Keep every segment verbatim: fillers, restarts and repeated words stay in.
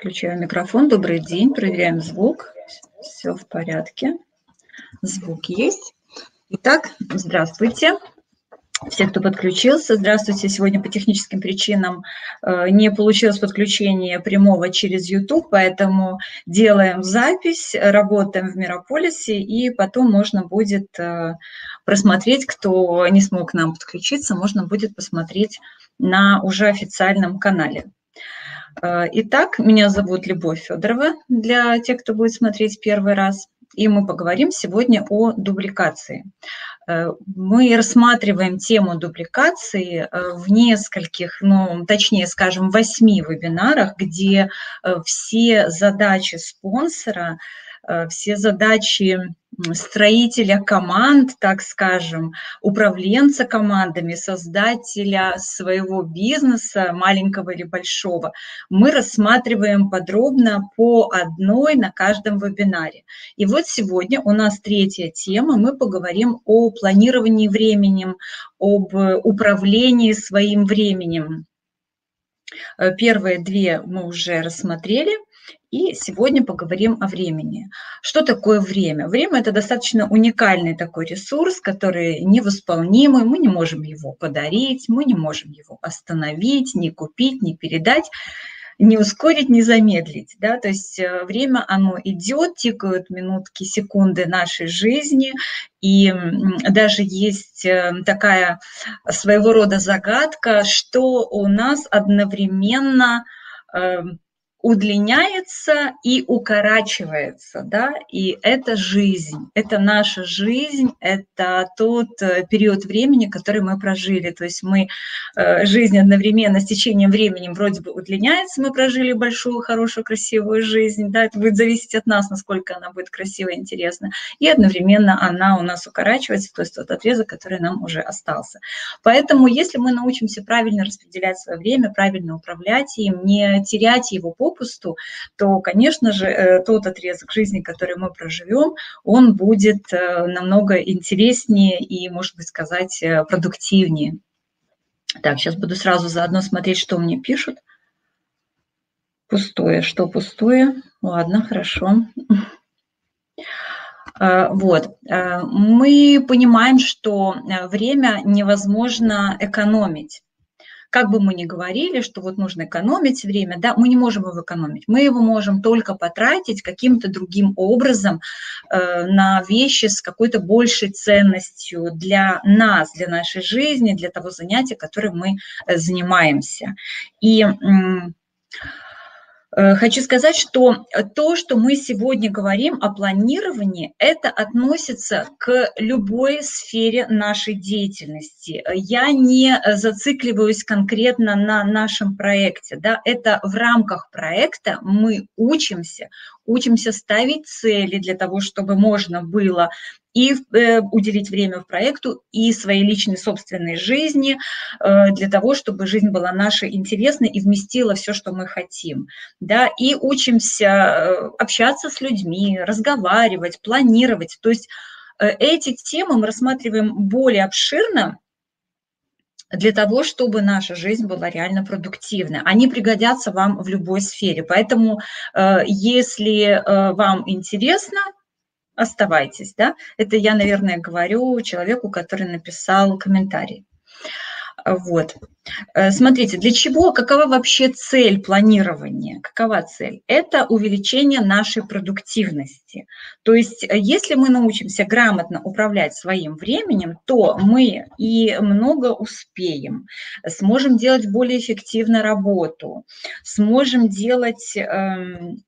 Включаю микрофон. Добрый день. Проверяем звук. Все в порядке. Звук есть. Итак, здравствуйте. Все, кто подключился, здравствуйте. Сегодня по техническим причинам не получилось подключение прямого через YouTube, поэтому делаем запись, работаем в Мирополисе, и потом можно будет просмотреть, кто не смог к нам подключиться, можно будет посмотреть на уже официальном канале. Итак, меня зовут Любовь Федорова, для тех, кто будет смотреть первый раз. И мы поговорим сегодня о дубликации. Мы рассматриваем тему дубликации в нескольких, ну, точнее, скажем, восьми вебинарах, где все задачи спонсора, все задачи строителя команд, так скажем, управленца командами, создателя своего бизнеса, маленького или большого, мы рассматриваем подробно по одной на каждом вебинаре. И вот сегодня у нас третья тема, мы поговорим о планировании временем, об управлении своим временем. Первые две мы уже рассмотрели. И сегодня поговорим о времени. Что такое время? Время – это достаточно уникальный такой ресурс, который невосполнимый, мы не можем его подарить, мы не можем его остановить, не купить, не передать, не ускорить, не замедлить. Да? То есть время, оно идет, тикают минутки, секунды нашей жизни, и даже есть такая своего рода загадка, что у нас одновременно удлиняется и укорачивается, да, и это жизнь, это наша жизнь, это тот период времени, который мы прожили, то есть мы, жизнь одновременно с течением времени вроде бы удлиняется, мы прожили большую, хорошую, красивую жизнь, да, это будет зависеть от нас, насколько она будет красивая, интересна, и одновременно она у нас укорачивается, то есть тот отрезок, который нам уже остался. Поэтому если мы научимся правильно распределять свое время, правильно управлять им, не терять его по пусту, то, конечно же, тот отрезок жизни, который мы проживем, он будет намного интереснее и, может быть, сказать, продуктивнее. Так, сейчас буду сразу заодно смотреть, что мне пишут. Пустое, что пустое? Ладно, хорошо. Вот, мы понимаем, что время невозможно экономить. Как бы мы ни говорили, что вот нужно экономить время, да, мы не можем его экономить. Мы его можем только потратить каким-то другим образом э, на вещи с какой-то большей ценностью для нас, для нашей жизни, для того занятия, которым мы э, занимаемся. И... Э, Хочу сказать, что то, что мы сегодня говорим о планировании, это относится к любой сфере нашей деятельности. Я не зацикливаюсь конкретно на нашем проекте, да, это в рамках проекта мы учимся, учимся ставить цели для того, чтобы можно было и уделить время в проекту, и своей личной собственной жизни, для того, чтобы жизнь была наша интересной и вместила все, что мы хотим. Да? И учимся общаться с людьми, разговаривать, планировать. То есть эти темы мы рассматриваем более обширно, для того, чтобы наша жизнь была реально продуктивной. Они пригодятся вам в любой сфере. Поэтому, если вам интересно, оставайтесь, да? Это я, наверное, говорю человеку, который написал комментарий. Вот. Смотрите, для чего, какова вообще цель планирования? Какова цель? Это увеличение нашей продуктивности. То есть, если мы научимся грамотно управлять своим временем, то мы и много успеем, сможем делать более эффективно работу, сможем делать... Эм,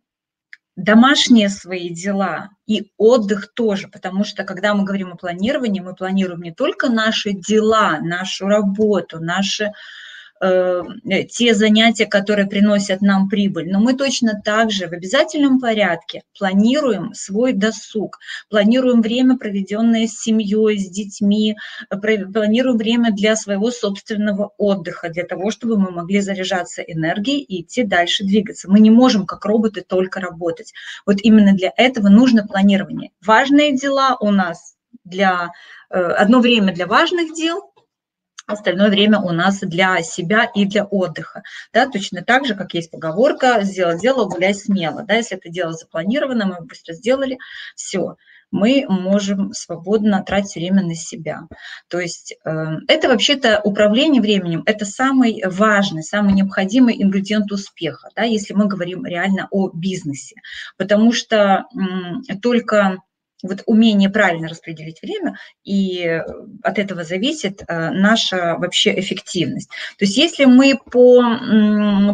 домашние свои дела и отдых тоже, потому что, когда мы говорим о планировании, мы планируем не только наши дела, нашу работу, наши, э, те занятия, которые приносят нам прибыль, но мы точно так же в обязательном порядке планируем свой досуг, планируем время, проведенное с семьей, с детьми, планируем время для своего собственного отдыха, для того, чтобы мы могли заряжаться энергией и идти дальше, двигаться. Мы не можем, как роботы, только работать. Вот именно для этого нужно планирование. Важные дела у нас для, э, одно время для важных дел, остальное время у нас для себя и для отдыха. Да, точно так же, как есть поговорка «сделай дело, гуляй смело». Да, если это дело запланировано, мы быстро сделали, все, мы можем свободно тратить время на себя. То есть это вообще-то управление временем, это самый важный, самый необходимый ингредиент успеха, да, если мы говорим реально о бизнесе. Потому что только вот умение правильно распределить время, и от этого зависит наша вообще эффективность. То есть если мы по,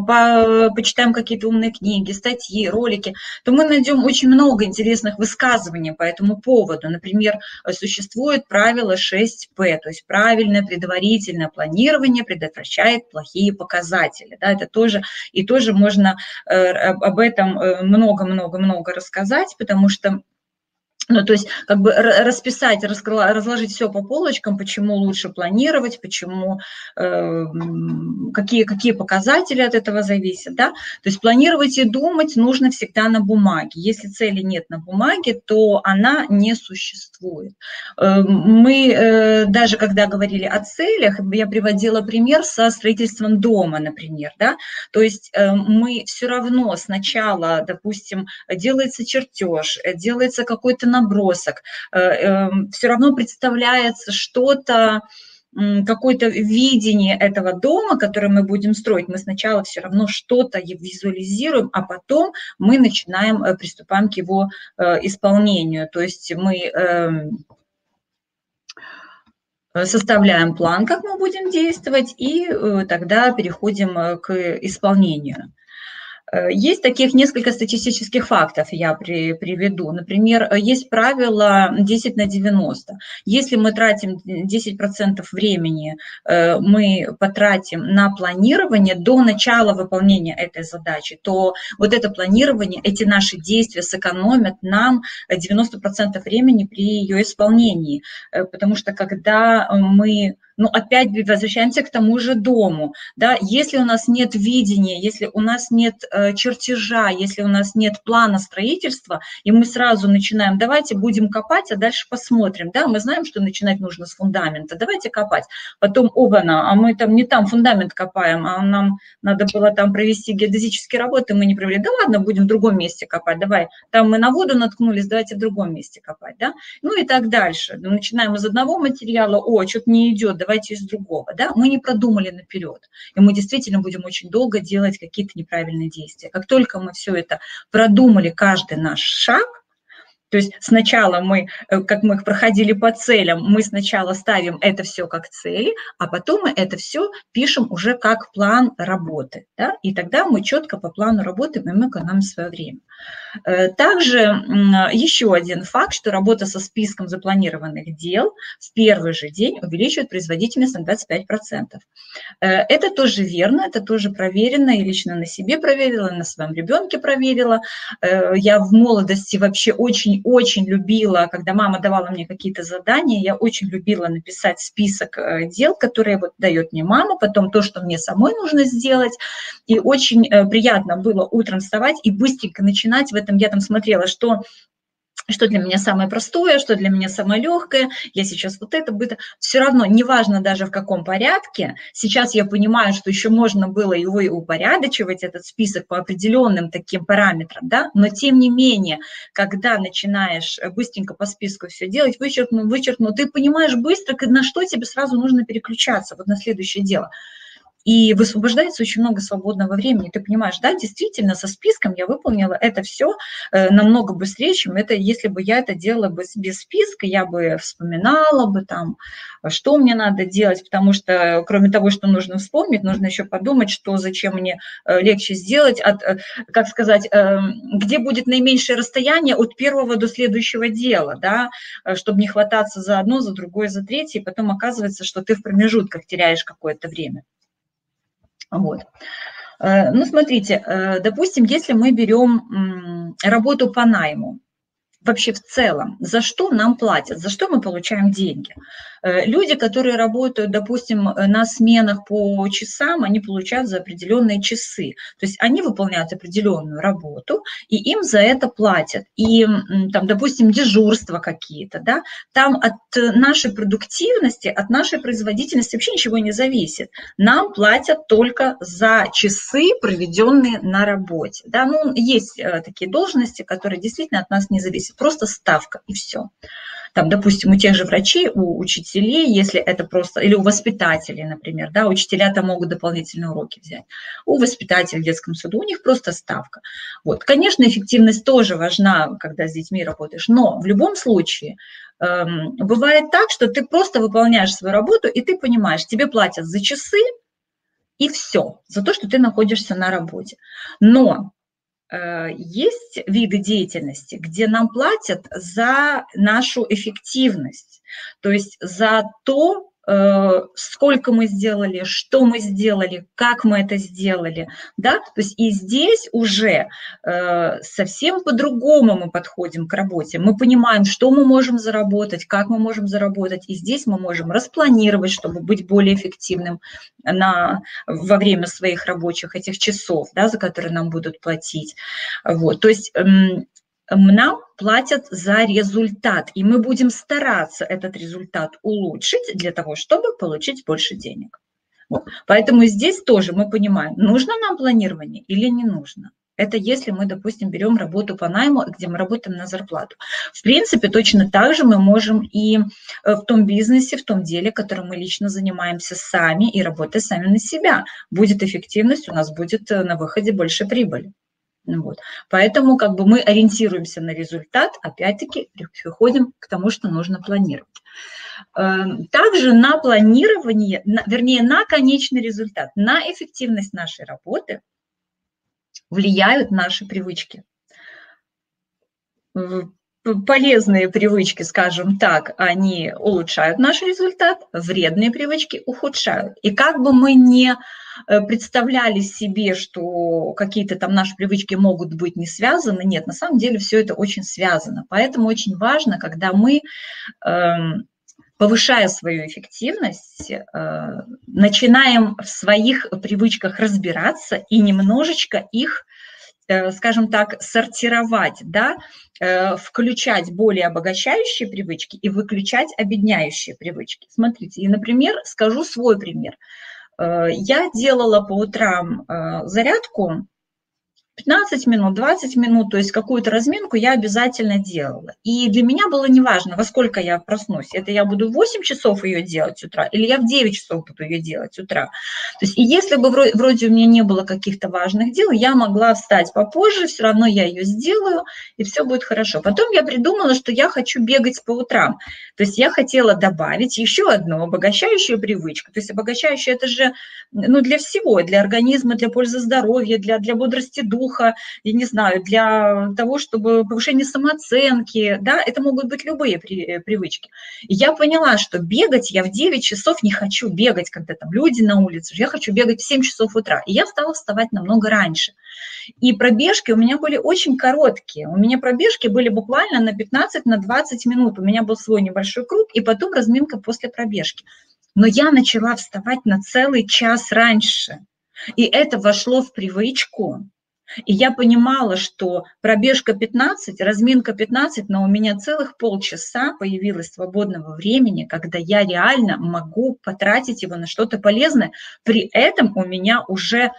по, почитаем какие-то умные книги, статьи, ролики, то мы найдем очень много интересных высказываний по этому поводу. Например, существует правило шесть пэ, то есть правильное предварительное планирование предотвращает плохие показатели. Да, это тоже, и тоже можно об этом много-много-много рассказать, потому что Ну, то есть как бы расписать, разложить все по полочкам, почему лучше планировать, почему, э, какие, какие показатели от этого зависят. Да? То есть планировать и думать нужно всегда на бумаге. Если цели нет на бумаге, то она не существует. Э, мы э, даже когда говорили о целях, я приводила пример со строительством дома, например. Да? То есть э, мы все равно сначала, допустим, делается чертеж, делается какой-то навык, набросок, все равно представляется что-то, какое-то видение этого дома, который мы будем строить. Мы сначала все равно что-то визуализируем, а потом мы начинаем, приступаем к его исполнению. То есть мы составляем план, как мы будем действовать, и тогда переходим к исполнению. Есть таких несколько статистических фактов, я при, приведу. Например, есть правило десять на девяносто. Если мы тратим десять процентов времени, мы потратим на планирование до начала выполнения этой задачи, то вот это планирование, эти наши действия сэкономят нам девяносто процентов времени при ее исполнении. Потому что когда мы... Ну, опять возвращаемся к тому же дому. Да? Если у нас нет видения, если у нас нет э, чертежа, если у нас нет плана строительства, и мы сразу начинаем, давайте будем копать, а дальше посмотрим. Да? Мы знаем, что начинать нужно с фундамента, давайте копать. Потом, оба-на, а мы там не там фундамент копаем, а нам надо было там провести геодезические работы, мы не провели. Да ладно, будем в другом месте копать, давай. Там мы на воду наткнулись, давайте в другом месте копать. Да? Ну и так дальше. Начинаем из одного материала, о, что-то не идет, да. Давайте из другого, да, мы не продумали наперед, и мы действительно будем очень долго делать какие-то неправильные действия. Как только мы все это продумали, каждый наш шаг, то есть сначала мы, как мы их проходили по целям, мы сначала ставим это все как цели, а потом мы это все пишем уже как план работы, да, и тогда мы четко по плану работаем, и мы экономим свое время. Также еще один факт, что работа со списком запланированных дел в первый же день увеличивает производительность на двадцать пять процентов. Это тоже верно, это тоже проверено, и лично на себе проверила, на своем ребенке проверила. Я в молодости вообще очень-очень любила, когда мама давала мне какие-то задания, я очень любила написать список дел, которые вот дает мне мама, потом то, что мне самой нужно сделать. И очень приятно было утром вставать и быстренько начинать. В этом я там смотрела, что, что для меня самое простое, что для меня самое легкое. Я сейчас вот это быто. Все равно, неважно даже в каком порядке, сейчас я понимаю, что еще можно было его и упорядочивать, этот список по определенным таким параметрам, да, но тем не менее, когда начинаешь быстренько по списку все делать, вычеркнул, вычеркнул, ты понимаешь быстро, на что тебе сразу нужно переключаться, вот на следующее дело. И высвобождается очень много свободного времени. Ты понимаешь, да, действительно, со списком я выполнила это все намного быстрее, чем это, если бы я это делала бы без списка, я бы вспоминала бы там, что мне надо делать, потому что кроме того, что нужно вспомнить, нужно еще подумать, что зачем мне легче сделать, от, как сказать, где будет наименьшее расстояние от первого до следующего дела, да, чтобы не хвататься за одно, за другое, за третье, и потом оказывается, что ты в промежутках теряешь какое-то время. Вот. Ну, смотрите, допустим, если мы берем работу по найму, вообще в целом, за что нам платят, за что мы получаем деньги. Люди, которые работают, допустим, на сменах по часам, они получают за определенные часы. То есть они выполняют определенную работу, и им за это платят. И, там, допустим, дежурства какие-то, да, там от нашей продуктивности, от нашей производительности вообще ничего не зависит. Нам платят только за часы, проведенные на работе. Да, ну, есть такие должности, которые действительно от нас не зависят. Просто ставка и все. Там, допустим, у тех же врачей, у учителей, если это просто, или у воспитателей, например, да, учителя там могут дополнительные уроки взять. У воспитателей в детском саду у них просто ставка. Вот, конечно, эффективность тоже важна, когда с детьми работаешь, но в любом случае эм, бывает так, что ты просто выполняешь свою работу, и ты понимаешь, тебе платят за часы и все, за то, что ты находишься на работе. Но есть виды деятельности, где нам платят за нашу эффективность, то есть за то, сколько мы сделали, что мы сделали, как мы это сделали, да, то есть и здесь уже совсем по-другому мы подходим к работе, мы понимаем, что мы можем заработать, как мы можем заработать, и здесь мы можем распланировать, чтобы быть более эффективным на, во время своих рабочих этих часов, да, за которые нам будут платить, вот, то есть нам платят за результат, и мы будем стараться этот результат улучшить для того, чтобы получить больше денег. Вот. Поэтому здесь тоже мы понимаем, нужно нам планирование или не нужно. Это если мы, допустим, берем работу по найму, где мы работаем на зарплату. В принципе, точно так же мы можем и в том бизнесе, в том деле, которым мы лично занимаемся сами и работая сами на себя. Будет эффективность, у нас будет на выходе больше прибыли. Вот. Поэтому как бы мы ориентируемся на результат, опять-таки приходим к тому, что нужно планировать. Также на планирование, вернее, на конечный результат, на эффективность нашей работы влияют наши привычки. Полезные привычки, скажем так, они улучшают наш результат, вредные привычки ухудшают. И как бы мы не представляли себе, что какие-то там наши привычки могут быть не связаны, нет, на самом деле все это очень связано. Поэтому очень важно, когда мы, повышая свою эффективность, начинаем в своих привычках разбираться и немножечко их, скажем так, сортировать, да, включать более обогащающие привычки и выключать обедняющие привычки. Смотрите, и, например, скажу свой пример. Я делала по утрам зарядку пятнадцать минут, двадцать минут, то есть какую-то разминку я обязательно делала. И для меня было неважно, во сколько я проснусь. Это я буду в восемь часов ее делать с утра или я в девять часов буду ее делать с утра. То есть, и если бы вроде у меня не было каких-то важных дел, я могла встать попозже, все равно я ее сделаю, и все будет хорошо. Потом я придумала, что я хочу бегать по утрам. То есть я хотела добавить еще одну обогащающую привычку. То есть обогащающая – это же ну, для всего, для организма, для пользы здоровья, для, для бодрости духа. Я не знаю, для того, чтобы повышение самооценки, да, это могут быть любые при, привычки. И я поняла, что бегать я в девять часов не хочу бегать, когда там люди на улице, я хочу бегать в семь часов утра. И я стала вставать намного раньше. И пробежки у меня были очень короткие, у меня пробежки были буквально на пятнадцать, на двадцать минут, у меня был свой небольшой круг, и потом разминка после пробежки. Но я начала вставать на целый час раньше, и это вошло в привычку. И я понимала, что пробежка пятнадцать, разминка пятнадцать, но у меня целых полчаса появилось свободного времени, когда я реально могу потратить его на что-то полезное. При этом у меня уже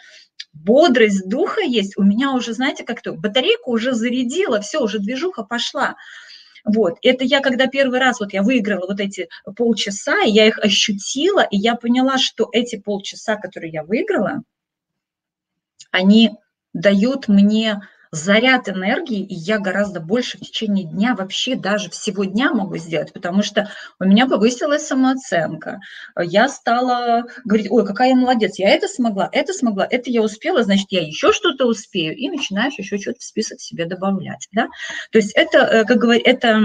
бодрость духа есть, у меня уже, знаете, как-то батарейку уже зарядила, все, уже движуха пошла. Вот, это я, когда первый раз, вот я выиграла вот эти полчаса, я их ощутила, и я поняла, что эти полчаса, которые я выиграла, они... дают мне заряд энергии, и я гораздо больше в течение дня, вообще даже всего дня могу сделать, потому что у меня повысилась самооценка. Я стала говорить, ой, какая я молодец, я это смогла, это смогла, это я успела, значит, я еще что-то успею, и начинаешь еще что-то в список себе добавлять. Да? То есть это, как говорят, это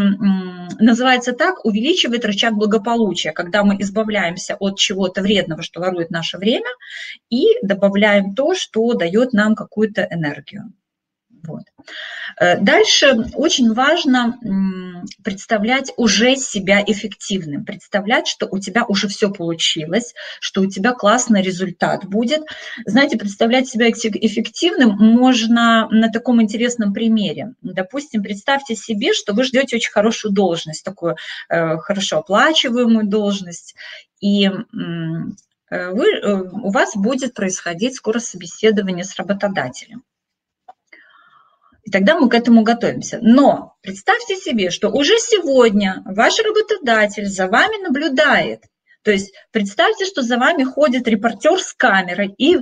называется так, увеличивает рычаг благополучия, когда мы избавляемся от чего-то вредного, что ворует наше время, и добавляем то, что дает нам какую-то энергию. Вот. Дальше очень важно представлять уже себя эффективным, представлять, что у тебя уже все получилось, что у тебя классный результат будет. Знаете, представлять себя эффективным можно на таком интересном примере. Допустим, представьте себе, что вы ждете очень хорошую должность, такую хорошо оплачиваемую должность, и вы, у вас будет происходить скоро собеседование с работодателем. И тогда мы к этому готовимся. Но представьте себе, что уже сегодня ваш работодатель за вами наблюдает. То есть представьте, что за вами ходит репортер с камерой и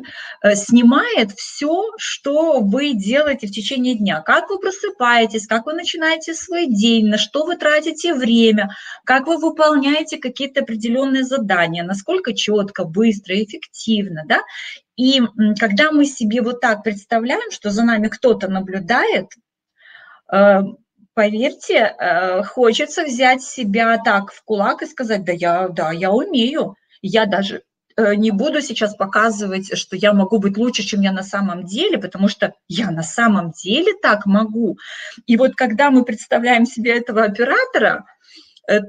снимает все, что вы делаете в течение дня. Как вы просыпаетесь, как вы начинаете свой день, на что вы тратите время, как вы выполняете какие-то определенные задания, насколько четко, быстро, эффективно, да? И когда мы себе вот так представляем, что за нами кто-то наблюдает, поверьте, хочется взять себя так в кулак и сказать: да, я, да, я умею, я даже не буду сейчас показывать, что я могу быть лучше, чем я на самом деле, потому что я на самом деле так могу. И вот когда мы представляем себе этого оператора,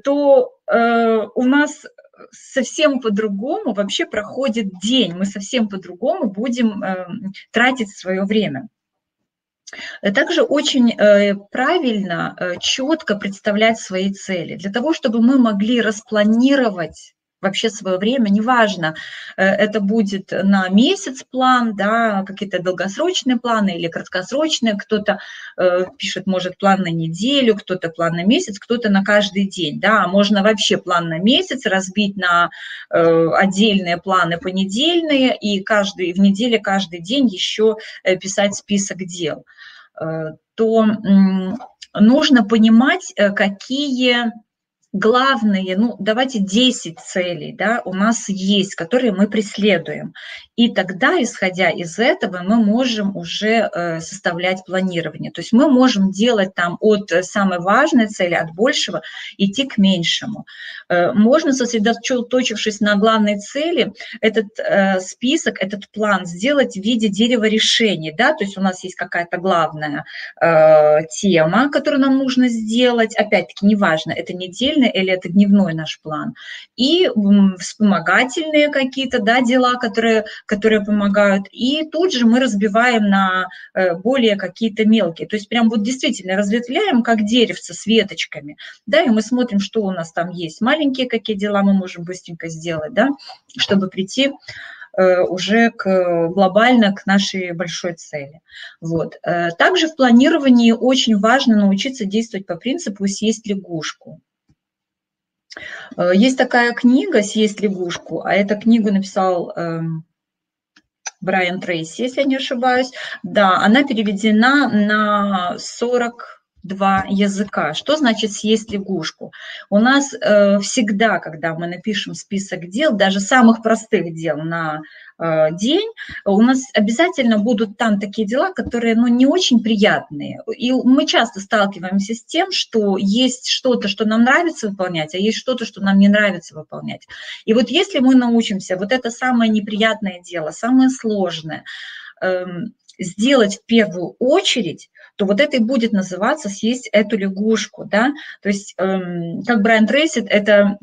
то у нас совсем по-другому вообще проходит день, мы совсем по-другому будем э, тратить свое время. Также очень э, правильно, э, четко представлять свои цели. Для того, чтобы мы могли распланировать вообще свое время, неважно, э, это будет на месяц план, да, какие-то долгосрочные планы или краткосрочные, кто-то э, пишет, может, план на неделю, кто-то план на месяц, кто-то на каждый день, да, можно вообще план на месяц разбить на э, отдельные планы понедельные и каждый, в неделе каждый день еще писать список дел, э, то э, нужно понимать, какие... Главные, ну, давайте десять целей, да, у нас есть, которые мы преследуем. И тогда, исходя из этого, мы можем уже составлять планирование. То есть мы можем делать там от самой важной цели, от большего, идти к меньшему. Можно, сосредоточившись на главной цели, этот список, этот план сделать в виде дерева решений, да, то есть у нас есть какая-то главная тема, которую нам нужно сделать. Опять-таки, неважно, это недельно, или это дневной наш план, и вспомогательные какие-то, да, дела, которые, которые помогают, и тут же мы разбиваем на более какие-то мелкие, то есть прям вот действительно разветвляем, как деревце с веточками, да, и мы смотрим, что у нас там есть, маленькие какие дела мы можем быстренько сделать, да, чтобы прийти уже к, глобально к нашей большой цели. Вот. Также в планировании очень важно научиться действовать по принципу «съесть лягушку». Есть такая книга «Съесть лягушку», а эту книгу написал э, Брайан Трейси, если я не ошибаюсь. Да, она переведена на сорок два языка. Что значит съесть лягушку? У нас э, всегда, когда мы напишем список дел, даже самых простых дел на э, день, у нас обязательно будут там такие дела, которые, ну, не очень приятные. И мы часто сталкиваемся с тем, что есть что-то, что нам нравится выполнять, а есть что-то, что нам не нравится выполнять. И вот если мы научимся вот это самое неприятное дело, самое сложное, э, сделать в первую очередь, то вот это и будет называться «съесть эту лягушку». Да? То есть, как Брайан Трейси это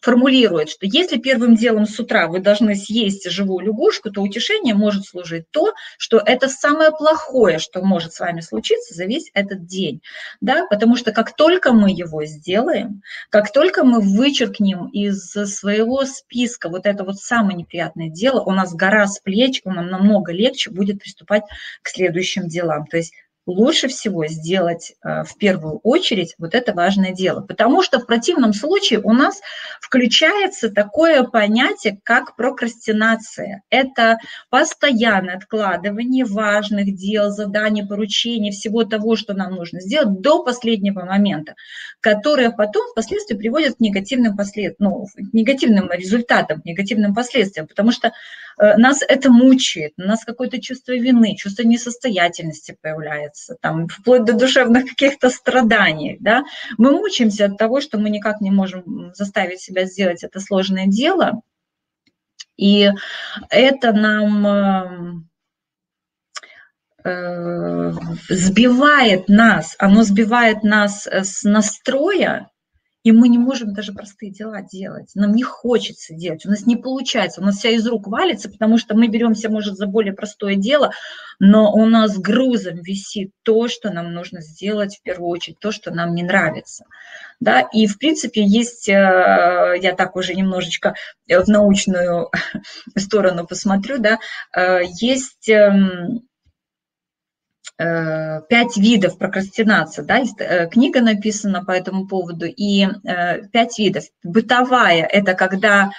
формулирует, что если первым делом с утра вы должны съесть живую лягушку, то утешение может служить то, что это самое плохое, что может с вами случиться за весь этот день. Да? Потому что как только мы его сделаем, как только мы вычеркнем из своего списка вот это вот самое неприятное дело, у нас гора с плеч, нам намного легче будет приступать к следующим делам. То есть лучше всего сделать в первую очередь вот это важное дело, потому что в противном случае у нас включается такое понятие, как прокрастинация. Это постоянное откладывание важных дел, заданий, поручений, всего того, что нам нужно сделать до последнего момента, которое потом впоследствии приводит к негативным, послед... ну, к негативным результатам, к негативным последствиям, потому что нас это мучает, у нас какое-то чувство вины, чувство несостоятельности появляется, там, вплоть до душевных каких-то страданий, да, мы мучаемся от того, что мы никак не можем заставить себя сделать это сложное дело, и это нам сбивает нас, оно сбивает нас с настроя, и мы не можем даже простые дела делать. Нам не хочется делать, у нас не получается, у нас вся из рук валится, потому что мы беремся, может, за более простое дело, но у нас грузом висит то, что нам нужно сделать в первую очередь, то, что нам не нравится. Да? И, в принципе, есть, я так уже немножечко в научную сторону посмотрю, да, есть... пять видов прокрастинации, да, книга написана по этому поводу, и пять видов. Бытовая – это когда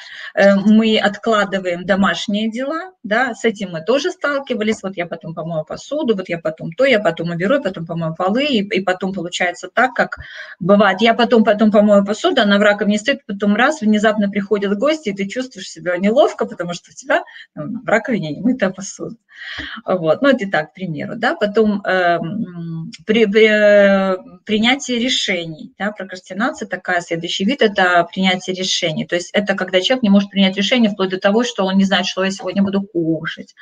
мы откладываем домашние дела, да, с этим мы тоже сталкивались, вот я потом помою посуду, вот я потом то, я потом уберу, потом помою полы, и, и потом получается так, как бывает. Я потом, потом помою посуду, она в раковине стоит, потом раз, внезапно приходят гости, и ты чувствуешь себя неловко, потому что у тебя в раковине не мытая посуда. Вот, ну, это так, к примеру, да, потом э, при, при, принятие решений, да, прокрастинация такая, следующий вид – это принятие решений, то есть это когда человек не может принять решение вплоть до того, что он не знает, что я сегодня буду кушать,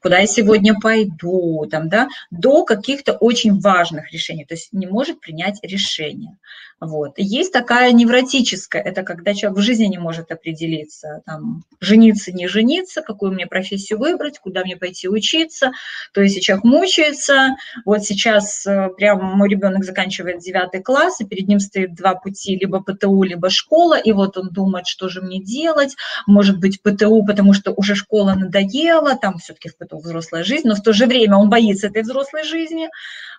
куда я сегодня пойду, там, да, до каких-то очень важных решений, то есть не может принять решение, вот. Есть такая невротическая, это когда человек в жизни не может определиться, там, жениться, не жениться, какую мне профессию выбрать, куда мне пойти учиться, то есть человек мучается, вот сейчас прям мой ребенок заканчивает девятый класс, и перед ним стоит два пути, либо ПТУ, либо школа, и вот он думает, что же мне делать, может быть ПТУ, потому что уже школа надоела, там все-таки в ПТУ взрослая жизнь, но в то же время он боится этой взрослой жизни,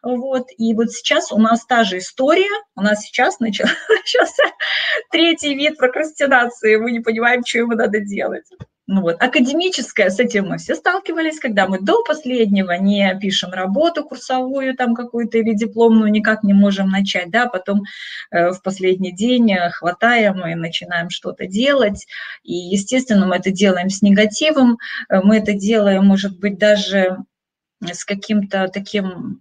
вот, и вот сейчас у нас та же история, у нас сейчас начался третий вид прокрастинации, мы не понимаем, что ему надо делать. Ну вот, академическая, с этим мы все сталкивались, когда мы до последнего не пишем работу курсовую там какую-то или дипломную, никак не можем начать, да, потом э, в последний день хватаем и начинаем что-то делать, и, естественно, мы это делаем с негативом, мы это делаем, может быть, даже с каким-то таким...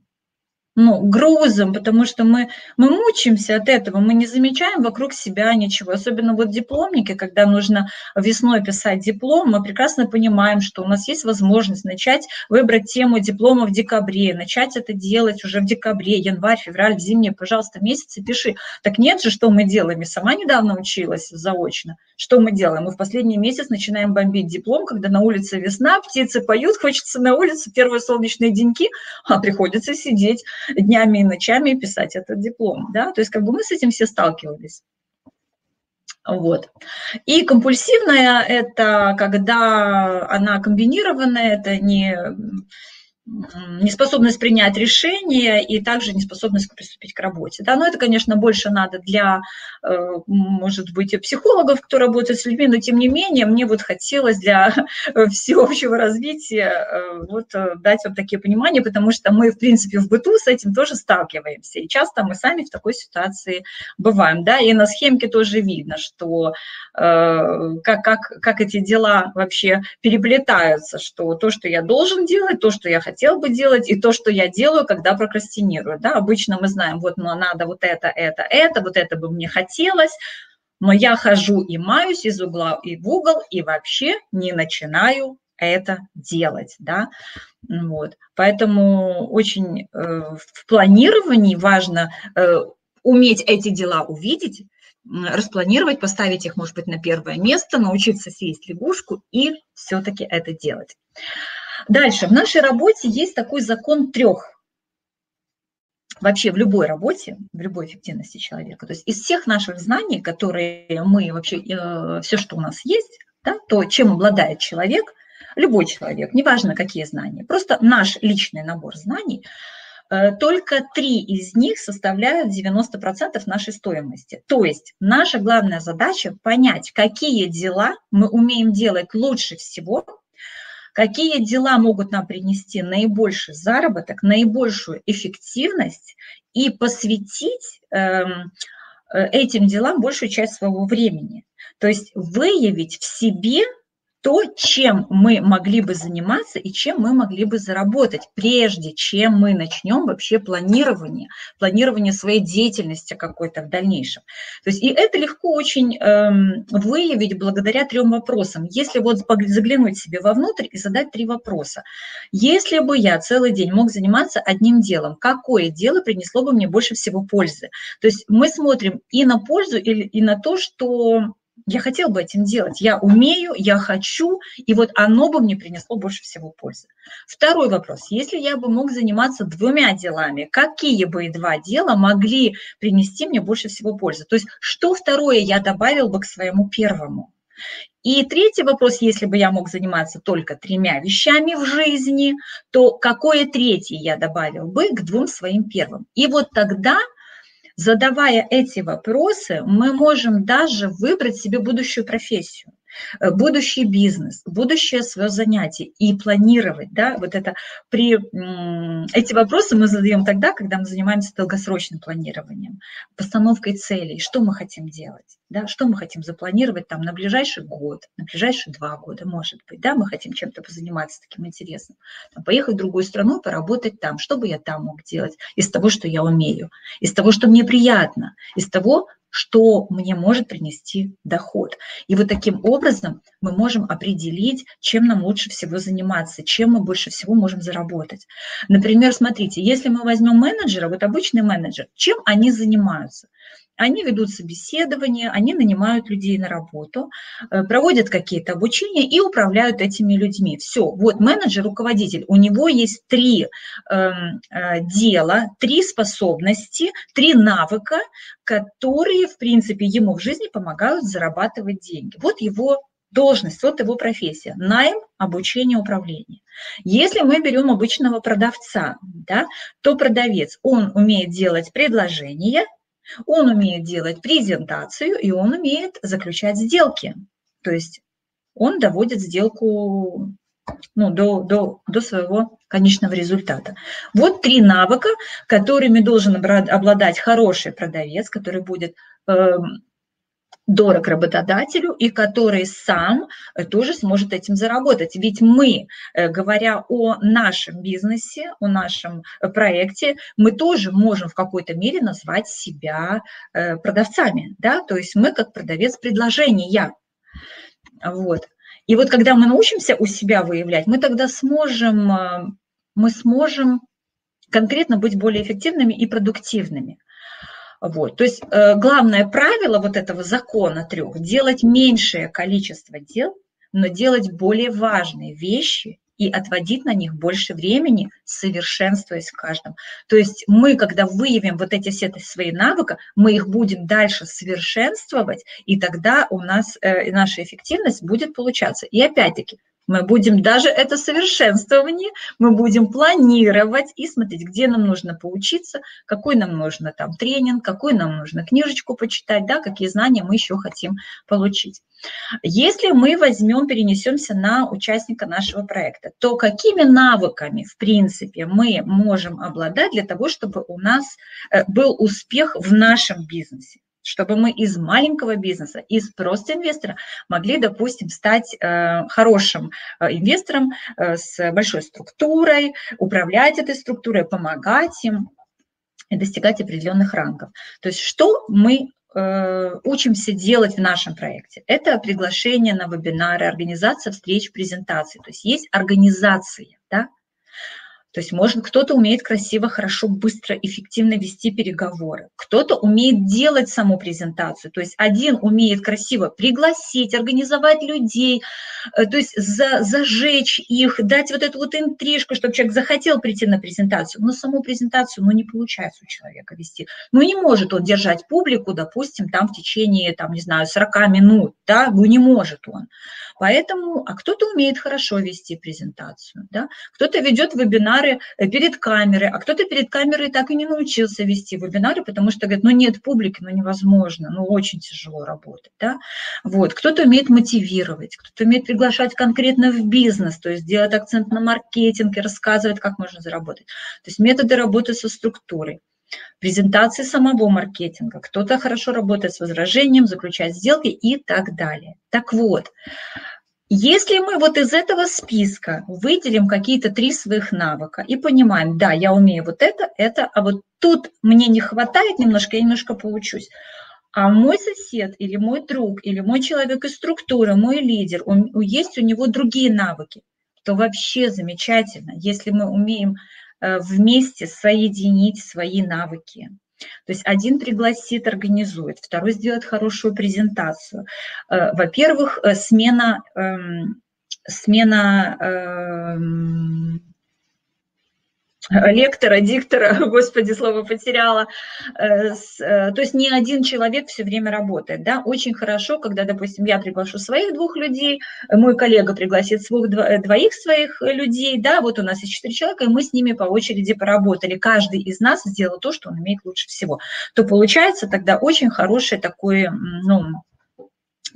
ну, грузом, потому что мы, мы мучаемся от этого, мы не замечаем вокруг себя ничего. Особенно вот дипломники, когда нужно весной писать диплом, мы прекрасно понимаем, что у нас есть возможность начать выбрать тему диплома в декабре, начать это делать уже в декабре, январь, февраль, в зимние, пожалуйста, месяцы пиши. Так нет же, что мы делаем? Я сама недавно училась заочно. Что мы делаем? Мы в последний месяц начинаем бомбить диплом, когда на улице весна, птицы поют, хочется на улице первые солнечные деньки, а приходится сидеть днями и ночами писать этот диплом, да, то есть как бы мы с этим все сталкивались, вот. И компульсивная – это когда она комбинированная, это не неспособность принять решение и также неспособность приступить к работе. Да, но это, конечно, больше надо для, может быть, психологов, кто работает с людьми, но тем не менее мне вот хотелось для всеобщего развития вот дать вам такие понимания, потому что мы, в принципе, в быту с этим тоже сталкиваемся, и часто мы сами в такой ситуации бываем. Да, и на схемке тоже видно, что как, как, как эти дела вообще переплетаются, что то, что я должен делать, то, что я хочу, хотел бы делать, и то, что я делаю, когда прокрастинирую. Да? Обычно мы знаем, вот ну, надо вот это, это, это, вот это бы мне хотелось, но я хожу и маюсь из угла и в угол, и вообще не начинаю это делать. Да? Вот. Поэтому очень э, в планировании важно э, уметь эти дела увидеть, распланировать, поставить их, может быть, на первое место, научиться съесть лягушку и все-таки это делать. Дальше, в нашей работе есть такой закон трех. Вообще в любой работе, в любой эффективности человека. То есть из всех наших знаний, которые мы вообще, э, все, что у нас есть, да, то, чем обладает человек, любой человек, неважно, какие знания, просто наш личный набор знаний, э, только три из них составляют девяносто процентов нашей стоимости. То есть наша главная задача – понять, какие дела мы умеем делать лучше всего, какие дела могут нам принести наибольший заработок, наибольшую эффективность и посвятить э, этим делам большую часть своего времени. То есть выявить в себе то, чем мы могли бы заниматься и чем мы могли бы заработать, прежде чем мы начнем вообще планирование, планирование своей деятельности какой-то в дальнейшем. То есть и это легко очень эм, выявить благодаря трем вопросам. Если вот заглянуть себе вовнутрь и задать три вопроса. Если бы я целый день мог заниматься одним делом, какое дело принесло бы мне больше всего пользы? То есть мы смотрим и на пользу, и, и на то, что... Я хотел бы этим делать, я умею, я хочу, и вот оно бы мне принесло больше всего пользы. Второй вопрос. Если я бы мог заниматься двумя делами, какие бы два дела могли принести мне больше всего пользы? То есть что второе я добавил бы к своему первому? И третий вопрос. Если бы я мог заниматься только тремя вещами в жизни, то какое третье я добавил бы к двум своим первым? И вот тогда... Задавая эти вопросы, мы можем даже выбрать себе будущую профессию, будущий бизнес, будущее свое занятие и планировать. Да, вот это при, эти вопросы мы задаем тогда, когда мы занимаемся долгосрочным планированием, постановкой целей, что мы хотим делать, да, что мы хотим запланировать там, на ближайший год, на ближайшие два года, может быть. Да, мы хотим чем-то позаниматься таким интересным, там, поехать в другую страну, поработать там, что бы я там мог делать из того, что я умею, из того, что мне приятно, из того, что мне может принести доход. И вот таким образом мы можем определить, чем нам лучше всего заниматься, чем мы больше всего можем заработать. Например, смотрите, если мы возьмем менеджера, вот обычный менеджер, чем они занимаются? Они ведут собеседование, они нанимают людей на работу, проводят какие-то обучения и управляют этими людьми. Все, вот менеджер, руководитель, у него есть три э, дела, три способности, три навыка, которые, в принципе, ему в жизни помогают зарабатывать деньги. Вот его должность, вот его профессия – найм, обучение, управление. Если мы берем обычного продавца, да, то продавец, он умеет делать предложения, он умеет делать презентацию, и он умеет заключать сделки. То есть он доводит сделку, ну, до, до, до своего конечного результата. Вот три навыка, которыми должен обладать хороший продавец, который будет э, дорог работодателю и который сам тоже сможет этим заработать. Ведь мы, говоря о нашем бизнесе, о нашем проекте, мы тоже можем в какой-то мере назвать себя продавцами, да? То есть мы как продавец предложения. Вот. И вот когда мы научимся у себя выявлять, мы тогда сможем, мы сможем конкретно быть более эффективными и продуктивными. Вот. То есть э, главное правило вот этого закона трех – делать меньшее количество дел, но делать более важные вещи и отводить на них больше времени, совершенствуясь в каждом. То есть мы, когда выявим вот эти все свои навыки, мы их будем дальше совершенствовать, и тогда у нас э, наша эффективность будет получаться. И опять-таки, мы будем даже это совершенствование, мы будем планировать и смотреть, где нам нужно поучиться, какой нам нужно там тренинг, какой нам нужно книжечку почитать, да, какие знания мы еще хотим получить. Если мы возьмем, перенесемся на участника нашего проекта, то какими навыками, в принципе, мы можем обладать для того, чтобы у нас был успех в нашем бизнесе? Чтобы мы из маленького бизнеса, из просто инвестора могли, допустим, стать э, хорошим э, инвестором э, с большой структурой, управлять этой структурой, помогать им и достигать определенных рангов. То есть что мы э, учимся делать в нашем проекте? Это приглашение на вебинары, организация встреч, презентации. То есть есть организация, да? То есть может, кто-то умеет красиво, хорошо, быстро, эффективно вести переговоры, кто-то умеет делать саму презентацию, то есть один умеет красиво пригласить, организовать людей, то есть за, зажечь их, дать вот эту вот интрижку, чтобы человек захотел прийти на презентацию, но саму презентацию, ну, не получается у человека вести, ну, не может он держать публику, допустим, там в течение, там, не знаю, сорока минут, да, ну, не может он. Поэтому, а кто-то умеет хорошо вести презентацию, да, кто-то ведет вебинар перед камерой, а кто-то перед камерой так и не научился вести вебинары, потому что говорит, ну нет публики, ну невозможно, ну очень тяжело работать, да? Вот. Кто-то умеет мотивировать, кто-то умеет приглашать конкретно в бизнес, то есть делать акцент на маркетинг и рассказывать, как можно заработать. То есть методы работы со структурой, презентации самого маркетинга, кто-то хорошо работает с возражением, заключает сделки и так далее. Так вот, Если мы вот из этого списка выделим какие-то три своих навыка и понимаем, да, я умею вот это, это, а вот тут мне не хватает немножко, я немножко поучусь. А мой сосед или мой друг, или мой человек из структуры, мой лидер, он, есть у него другие навыки, то вообще замечательно, если мы умеем вместе соединить свои навыки. То есть один пригласит, организует, второй сделает хорошую презентацию. Во-первых, смена, смена лектора, диктора, господи, слово потеряла. То есть не один человек все время работает. Да? Очень хорошо, когда, допустим, я приглашу своих двух людей, мой коллега пригласит своих, двоих своих людей, да, вот у нас есть четыре человека, и мы с ними по очереди поработали. Каждый из нас сделал то, что он умеет лучше всего. То получается тогда очень хороший такой, ну,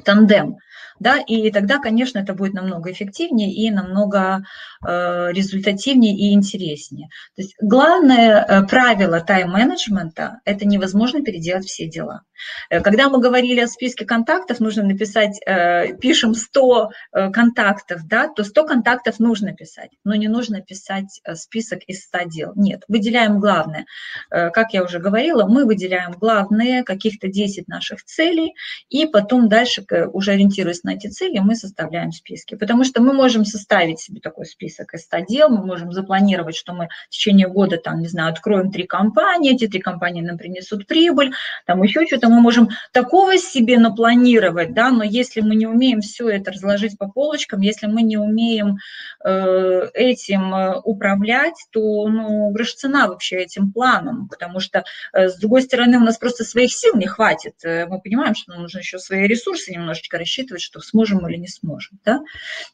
тандем. Да, и тогда, конечно, это будет намного эффективнее и намного э, результативнее и интереснее. То есть главное правило тайм-менеджмента – это невозможно переделать все дела. Когда мы говорили о списке контактов, нужно написать, э, пишем сто контактов, да, то сто контактов нужно писать, но не нужно писать список из ста дел. Нет, выделяем главное. Как я уже говорила, мы выделяем главные, каких-то десять наших целей, и потом дальше уже ориентируясь на эти цели, мы составляем списки. Потому что мы можем составить себе такой список из ста дел, мы можем запланировать, что мы в течение года, там, не знаю, откроем три компании, эти три компании нам принесут прибыль, там еще что-то мы можем такого себе напланировать, да, но если мы не умеем все это разложить по полочкам, если мы не умеем э, этим управлять, то, ну, грош цена вообще этим планом, потому что, э, с другой стороны, у нас просто своих сил не хватит, мы понимаем, что нам нужно еще свои ресурсы немножечко рассчитывать, что сможем или не сможем, да,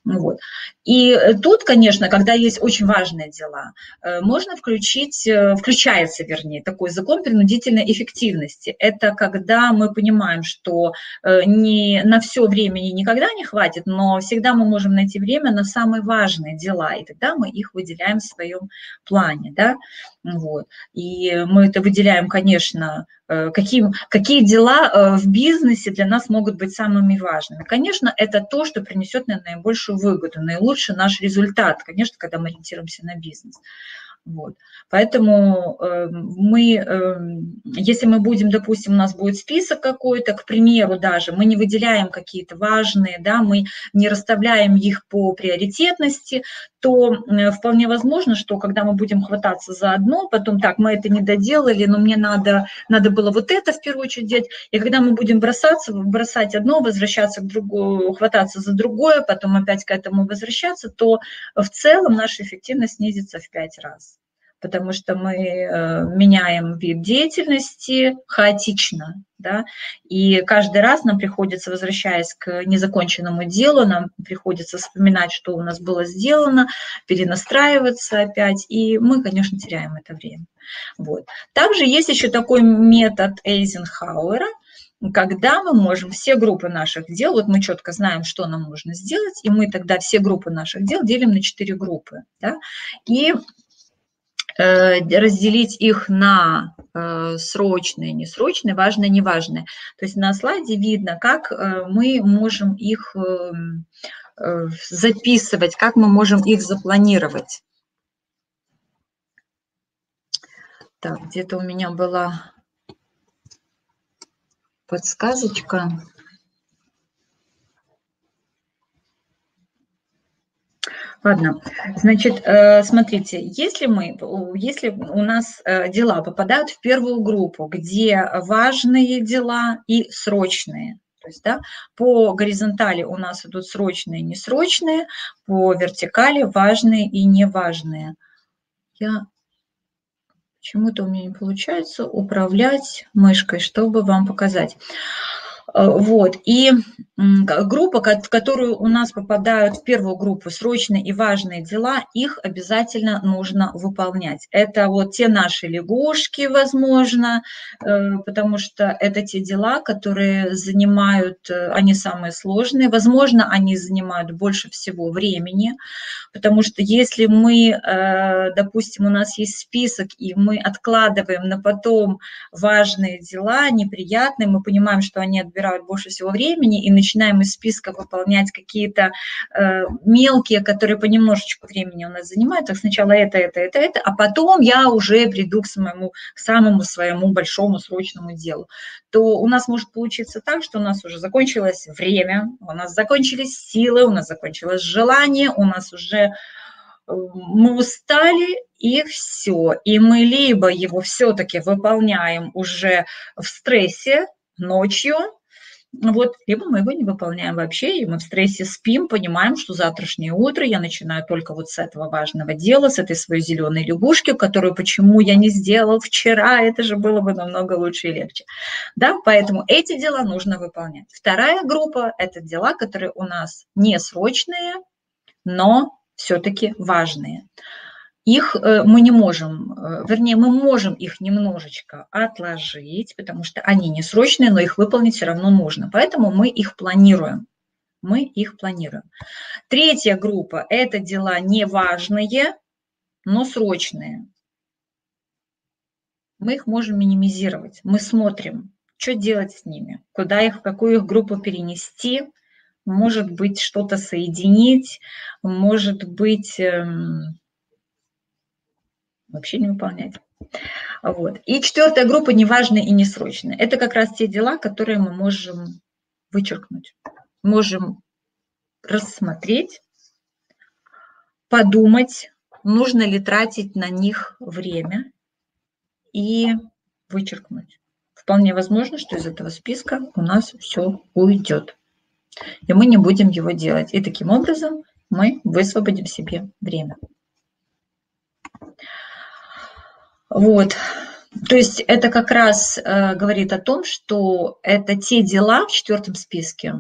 вот. И тут, конечно, когда есть очень важные дела, э, можно включить, э, включается, вернее, такой закон принудительной эффективности, это когда когда мы понимаем, что не на все времени никогда не хватит, но всегда мы можем найти время на самые важные дела, и тогда мы их выделяем в своем плане, да, вот. И мы это выделяем, конечно, каким, какие дела в бизнесе для нас могут быть самыми важными. Конечно, это то, что принесет нам наибольшую выгоду, наилучший наш результат, конечно, когда мы ориентируемся на бизнес. Вот. Поэтому э, мы, э, если мы будем, допустим, у нас будет список какой-то, к примеру, даже мы не выделяем какие-то важные, да, мы не расставляем их по приоритетности, то э, вполне возможно, что когда мы будем хвататься за одно, потом так, мы это не доделали, но мне надо, надо было вот это в первую очередь делать, и когда мы будем бросаться, бросать одно, возвращаться к другому, хвататься за другое, потом опять к этому возвращаться, то в целом наша эффективность снизится в пять раз. Потому что мы меняем вид деятельности хаотично, да, и каждый раз нам приходится, возвращаясь к незаконченному делу, нам приходится вспоминать, что у нас было сделано, перенастраиваться опять, и мы, конечно, теряем это время. Вот. Также есть еще такой метод Эйзенхауэра, когда мы можем все группы наших дел, вот мы четко знаем, что нам нужно сделать, и мы тогда все группы наших дел делим на четыре группы, да, и разделить их на срочные, несрочные, важные, неважные. То есть на слайде видно, как мы можем их записывать, как мы можем их запланировать. Так, где-то у меня была подсказочка. Ладно, значит, смотрите, если мы, если у нас дела попадают в первую группу, где важные дела и срочные, то есть, да, по горизонтали у нас идут срочные и несрочные, по вертикали важные и неважные. Я почему-то у меня не получается управлять мышкой, чтобы вам показать. Вот, и группа, в которую у нас попадают в первую группу срочные и важные дела, их обязательно нужно выполнять. Это вот те наши лягушки, возможно, потому что это те дела, которые занимают, они самые сложные, возможно, они занимают больше всего времени, потому что если мы, допустим, у нас есть список, и мы откладываем на потом важные дела, неприятные, мы понимаем, что они отбирают больше всего времени, и начинаем из списка выполнять какие-то мелкие, которые понемножечку времени у нас занимают. Так сначала это, это, это, это, а потом я уже приду к самому, к самому своему большому срочному делу. То у нас может получиться так, что у нас уже закончилось время, у нас закончились силы, у нас закончилось желание, у нас уже мы устали, и все. И мы либо его все-таки выполняем уже в стрессе ночью, вот, либо мы его не выполняем вообще, и мы в стрессе спим, понимаем, что завтрашнее утро я начинаю только вот с этого важного дела, с этой своей зеленой лягушки, которую почему я не сделал вчера, это же было бы намного лучше и легче. Да? Поэтому эти дела нужно выполнять. Вторая группа – это дела, которые у нас не срочные, но все-таки важные. Их мы не можем, вернее, мы можем их немножечко отложить, потому что они не срочные, но их выполнить все равно нужно. Поэтому мы их планируем. Мы их планируем. Третья группа – это дела неважные, но срочные. Мы их можем минимизировать. Мы смотрим, что делать с ними, куда их, в какую их группу перенести, может быть, что-то соединить, может быть… вообще не выполнять. Вот. И четвертая группа неважные и несрочные. Это как раз те дела, которые мы можем вычеркнуть, можем рассмотреть, подумать, нужно ли тратить на них время и вычеркнуть. Вполне возможно, что из этого списка у нас все уйдет, и мы не будем его делать. И таким образом мы высвободим себе время. Вот, то есть это как раз э, говорит о том, что это те дела в четвертом списке,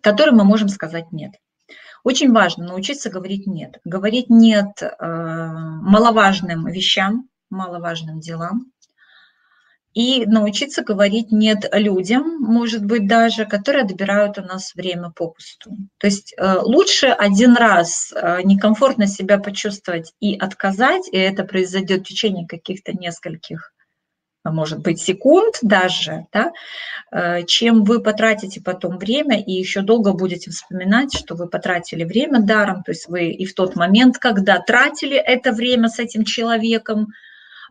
которым мы можем сказать «нет». Очень важно научиться говорить «нет». Говорить «нет» э, маловажным вещам, маловажным делам. И научиться говорить «нет» людям, может быть, даже, которые отбирают у нас время попусту. То есть лучше один раз некомфортно себя почувствовать и отказать, и это произойдет в течение каких-то нескольких, может быть, секунд даже, да, чем вы потратите потом время и еще долго будете вспоминать, что вы потратили время даром, то есть вы и в тот момент, когда тратили это время с этим человеком,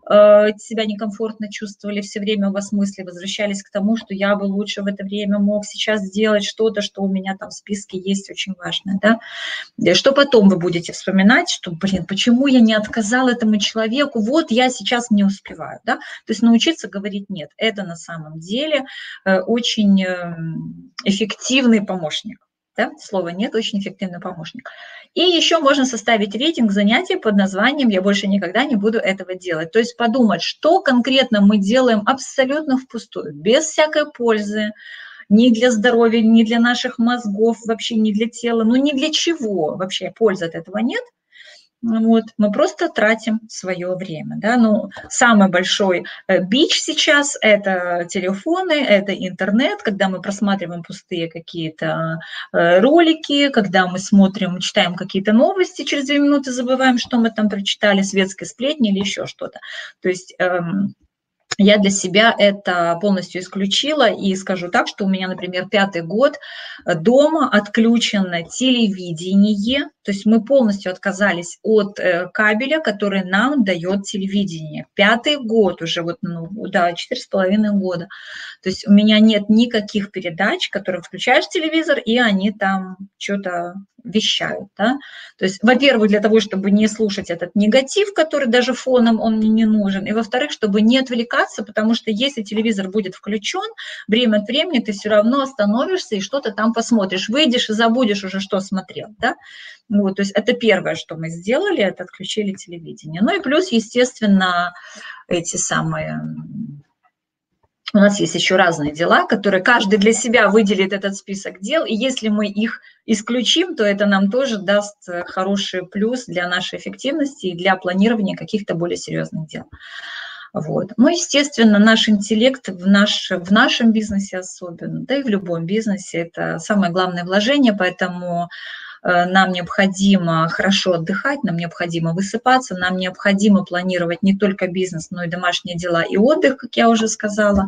себя некомфортно чувствовали, все время у вас мысли возвращались к тому, что я бы лучше в это время мог сейчас сделать что-то, что у меня там в списке есть очень важное, да, что потом вы будете вспоминать, что, блин, почему я не отказал этому человеку, вот я сейчас не успеваю, да, то есть научиться говорить «нет», это на самом деле очень эффективный помощник. Да? Слово «нет» очень эффективный помощник. И еще можно составить рейтинг занятий под названием «Я больше никогда не буду этого делать». То есть подумать, что конкретно мы делаем абсолютно впустую, без всякой пользы, ни для здоровья, ни для наших мозгов, вообще ни для тела, ну ни для чего вообще пользы от этого нет. Вот, мы просто тратим свое время. Да? Ну, самый большой бич сейчас – это телефоны, это интернет, когда мы просматриваем пустые какие-то ролики, когда мы смотрим, читаем какие-то новости, через две минуты забываем, что мы там прочитали, светские сплетни или еще что-то. То есть… Эм, Я для себя это полностью исключила и скажу так, что у меня, например, пятый год дома отключено телевидение, то есть мы полностью отказались от кабеля, который нам дает телевидение. Пятый год уже, вот, ну, да, четыре с половиной года. То есть у меня нет никаких передач, которые включаешь в телевизор, и они там что-то вещают. Да? То есть, во-первых, для того, чтобы не слушать этот негатив, который даже фоном он мне не нужен, и, во-вторых, чтобы не отвлекаться, потому что если телевизор будет включен, время от времени ты все равно остановишься и что-то там посмотришь. Выйдешь и забудешь уже, что смотрел. Да? Вот, то есть это первое, что мы сделали, это отключили телевидение. Ну и плюс, естественно, эти самые… У нас есть еще разные дела, которые каждый для себя выделит этот список дел, и если мы их исключим, то это нам тоже даст хороший плюс для нашей эффективности и для планирования каких-то более серьезных дел. Вот. Ну, естественно, наш интеллект в, наш, в нашем бизнесе особенно, да и в любом бизнесе, это самое главное вложение, поэтому нам необходимо хорошо отдыхать, нам необходимо высыпаться, нам необходимо планировать не только бизнес, но и домашние дела и отдых, как я уже сказала.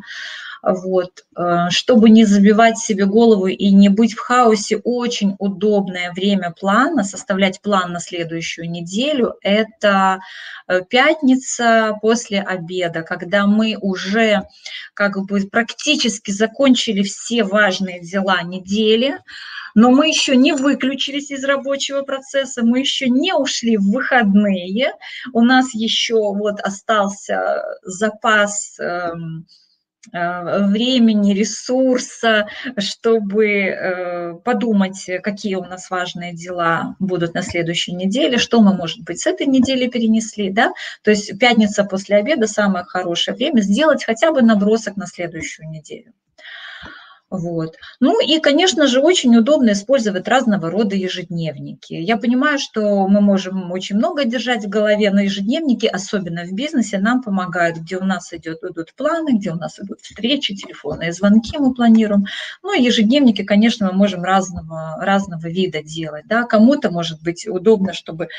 Вот. Чтобы не забивать себе голову и не быть в хаосе, очень удобное время плана, составлять план на следующую неделю, это пятница после обеда, когда мы уже как бы практически закончили все важные дела недели, но мы еще не выключились из рабочего процесса, мы еще не ушли в выходные, у нас еще вот остался запас времени, ресурса, чтобы подумать, какие у нас важные дела будут на следующей неделе, что мы, может быть, с этой недели перенесли, да, то есть пятница после обеда самое хорошее время сделать хотя бы набросок на следующую неделю. Вот. Ну и, конечно же, очень удобно использовать разного рода ежедневники. Я понимаю, что мы можем очень много держать в голове, но ежедневники, особенно в бизнесе, нам помогают, где у нас идет, идут планы, где у нас идут встречи, телефонные звонки мы планируем. Ну и ежедневники, конечно, мы можем разного, разного вида делать. Да? Кому-то, может быть, удобно, чтобы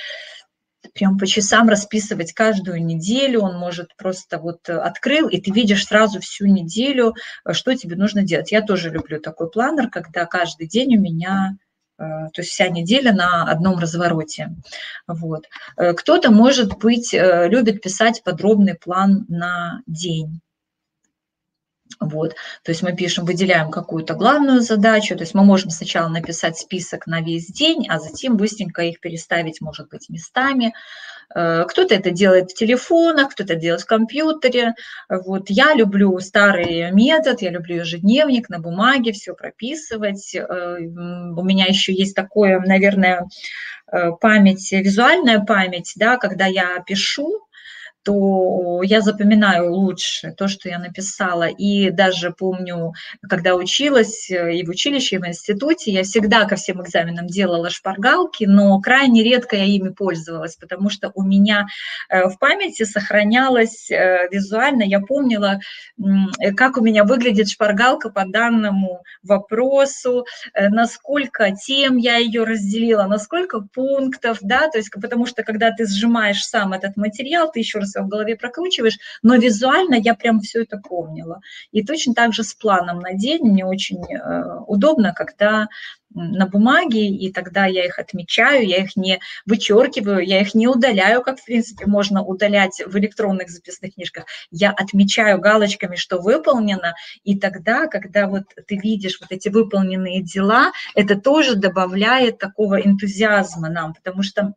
прям по часам расписывать каждую неделю, он может просто вот открыл, и ты видишь сразу всю неделю, что тебе нужно делать. Я тоже люблю такой планер, когда каждый день у меня, то есть вся неделя на одном развороте. Вот. Кто-то, может быть, любит писать подробный план на день. Вот, то есть мы пишем, выделяем какую-то главную задачу, то есть мы можем сначала написать список на весь день, а затем быстренько их переставить, может быть, местами. Кто-то это делает в телефонах, кто-то делает в компьютере. Вот, я люблю старый метод, я люблю ежедневник на бумаге, все прописывать. У меня еще есть такое, наверное, память, визуальная память, да, когда я пишу, то я запоминаю лучше то, что я написала. И даже помню, когда училась и в училище, и в институте, я всегда ко всем экзаменам делала шпаргалки, но крайне редко я ими пользовалась, потому что у меня в памяти сохранялось визуально, я помнила, как у меня выглядит шпаргалка по данному вопросу, насколько тем я ее разделила, насколько пунктов, да, то есть потому что, когда ты сжимаешь сам этот материал, ты еще раз в голове прокручиваешь, но визуально я прям все это помнила. И точно так же с планом на день. Мне очень удобно, когда на бумаге, и тогда я их отмечаю, я их не вычеркиваю, я их не удаляю, как, в принципе, можно удалять в электронных записных книжках. Я отмечаю галочками, что выполнено, и тогда, когда вот ты видишь вот эти выполненные дела, это тоже добавляет такого энтузиазма нам, потому что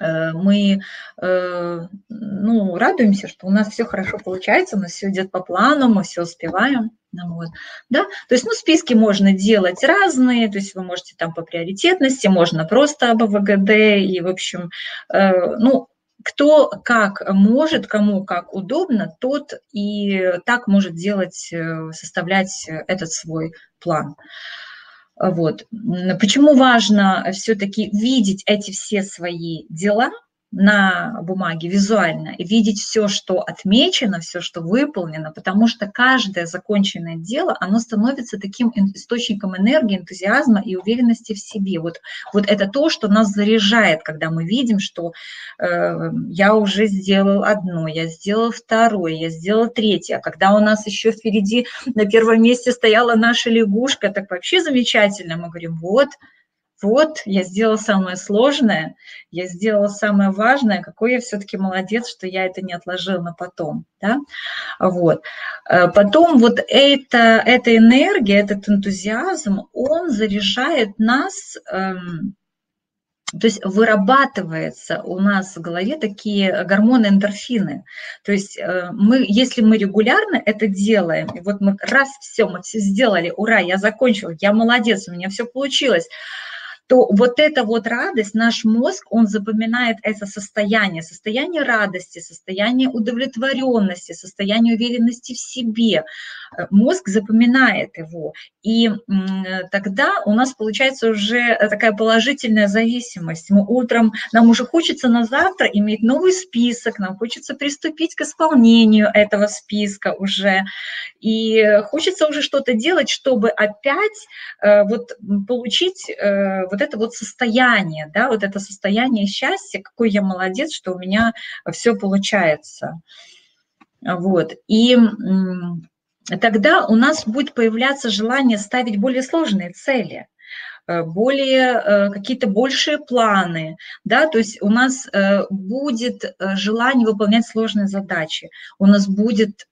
мы ну, радуемся, что у нас все хорошо получается, у нас все идет по плану, мы все успеваем. Вот, да? То есть, ну, списки можно делать разные, то есть вы можете там по приоритетности, можно просто об ВГД, и, в общем, ну, кто как может, кому как удобно, тот и так может делать, составлять этот свой план. Вот. Почему важно все-таки видеть эти все свои дела на бумаге визуально, и видеть все, что отмечено, все, что выполнено, потому что каждое законченное дело, оно становится таким источником энергии, энтузиазма и уверенности в себе. Вот, вот это то, что нас заряжает, когда мы видим, что э, я уже сделал одно, я сделал второе, я сделал третье, а когда у нас еще впереди на первом месте стояла наша лягушка, так вообще замечательно, мы говорим, вот, Вот, я сделала самое сложное, я сделала самое важное, какой я все-таки молодец, что я это не отложила на потом. Да? Вот. Потом вот это, эта энергия, этот энтузиазм, он заряжает нас, эм, то есть вырабатывается у нас в голове такие гормоны эндорфины. То есть э, мы, если мы регулярно это делаем, и вот мы раз, все, мы все сделали, ура, я закончила, я молодец, у меня все получилось, то вот эта вот радость, наш мозг, он запоминает это состояние, состояние радости, состояние удовлетворенности, состояние уверенности в себе. Мозг запоминает его. И тогда у нас получается уже такая положительная зависимость. Мы утром, нам уже хочется на завтра иметь новый список, нам хочется приступить к исполнению этого списка уже. И хочется уже что-то делать, чтобы опять вот получить вот вот это вот состояние, да, вот это состояние счастья, какой я молодец, что у меня все получается. Вот. И тогда у нас будет появляться желание ставить более сложные цели, более какие-то большие планы, да, то есть у нас будет желание выполнять сложные задачи, у нас будет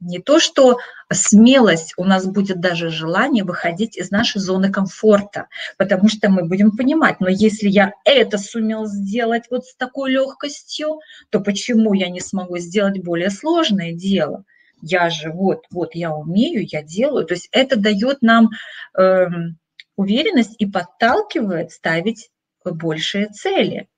не то что смелость, у нас будет даже желание выходить из нашей зоны комфорта, потому что мы будем понимать, но если я это сумел сделать вот с такой легкостью, то почему я не смогу сделать более сложное дело? Я же вот, вот я умею, я делаю, то есть это дает нам уверенность и подталкивает ставить большие цели.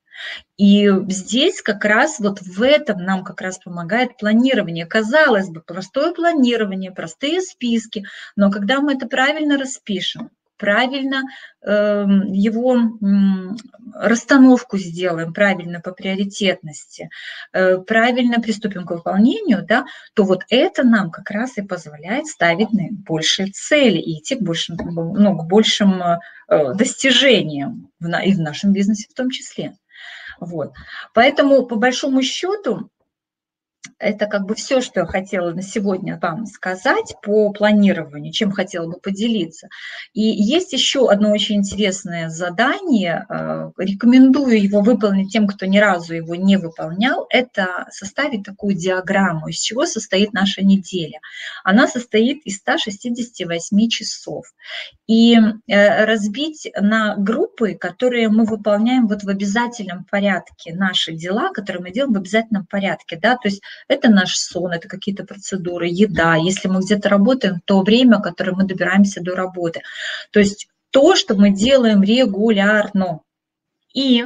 И здесь как раз вот в этом нам как раз помогает планирование. Казалось бы, простое планирование, простые списки, но когда мы это правильно распишем, правильно э, его э, расстановку сделаем, правильно по приоритетности, э, правильно приступим к выполнению, да, то вот это нам как раз и позволяет ставить большие цели и идти к большим, ну, к большим э, достижениям в, и в нашем бизнесе в том числе. Вот. Поэтому, по большому счету, это как бы все, что я хотела на сегодня вам сказать по планированию, чем хотела бы поделиться. И есть еще одно очень интересное задание, рекомендую его выполнить тем, кто ни разу его не выполнял, это составить такую диаграмму, из чего состоит наша неделя. Она состоит из ста шестидесяти восьми часов. И разбить на группы, которые мы выполняем вот в обязательном порядке, наши дела, которые мы делаем в обязательном порядке, да, то есть это наш сон, это какие-то процедуры, еда. Если мы где-то работаем, то время, которое мы добираемся до работы. То есть то, что мы делаем регулярно. И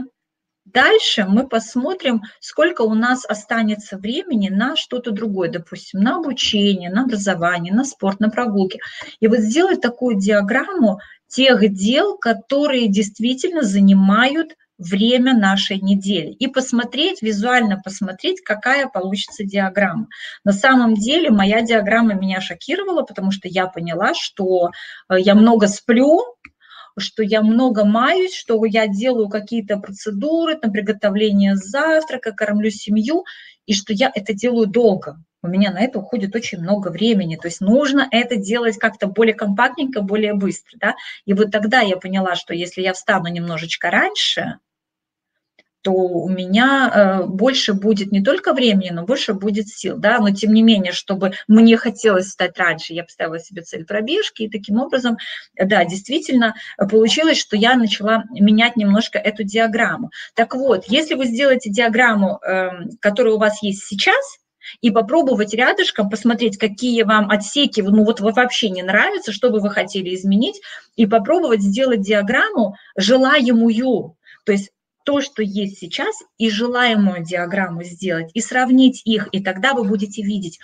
дальше мы посмотрим, сколько у нас останется времени на что-то другое. Допустим, на обучение, на образование, на спорт, на прогулки. И вот сделать такую диаграмму тех дел, которые действительно занимают время нашей недели, и посмотреть, визуально посмотреть, какая получится диаграмма. На самом деле моя диаграмма меня шокировала, потому что я поняла, что я много сплю, что я много маюсь, что я делаю какие-то процедуры, там, приготовление завтрака, кормлю семью, и что я это делаю долго. У меня на это уходит очень много времени, то есть нужно это делать как-то более компактненько, более быстро, да? И вот тогда я поняла, что если я встану немножечко раньше, то у меня больше будет не только времени, но больше будет сил, да, но тем не менее, чтобы мне хотелось встать раньше, я поставила себе цель пробежки, и таким образом, да, действительно получилось, что я начала менять немножко эту диаграмму. Так вот, если вы сделаете диаграмму, которая у вас есть сейчас, и попробовать рядышком посмотреть, какие вам отсеки, ну вот вообще не нравятся, что бы вы хотели изменить, и попробовать сделать диаграмму желаемую, то есть то, что есть сейчас, и желаемую диаграмму сделать, и сравнить их, и тогда вы будете видеть,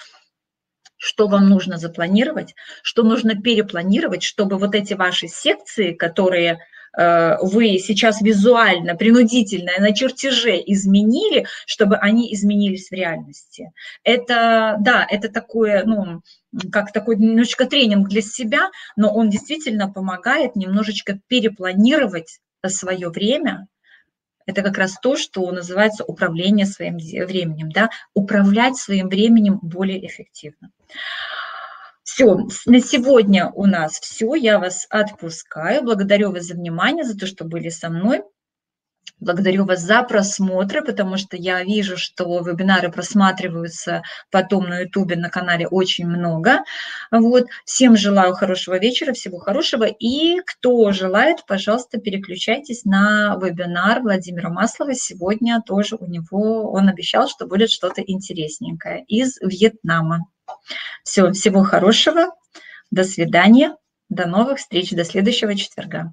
что вам нужно запланировать, что нужно перепланировать, чтобы вот эти ваши секции, которые вы сейчас визуально, принудительно на чертеже изменили, чтобы они изменились в реальности. Это, да, это такое, ну, как такой немножечко тренинг для себя, но он действительно помогает немножечко перепланировать свое время. Это как раз то, что называется управление своим временем, да? Управлять своим временем более эффективно. Все, на сегодня у нас все, я вас отпускаю, благодарю вас за внимание, за то, что были со мной, благодарю вас за просмотры, потому что я вижу, что вебинары просматриваются потом на ютубе, на канале очень много. Вот. Всем желаю хорошего вечера, всего хорошего, и кто желает, пожалуйста, переключайтесь на вебинар Владимира Маслова, сегодня тоже у него, он обещал, что будет что-то интересненькое из Вьетнама. Все, всего хорошего, до свидания, до новых встреч, до следующего четверга.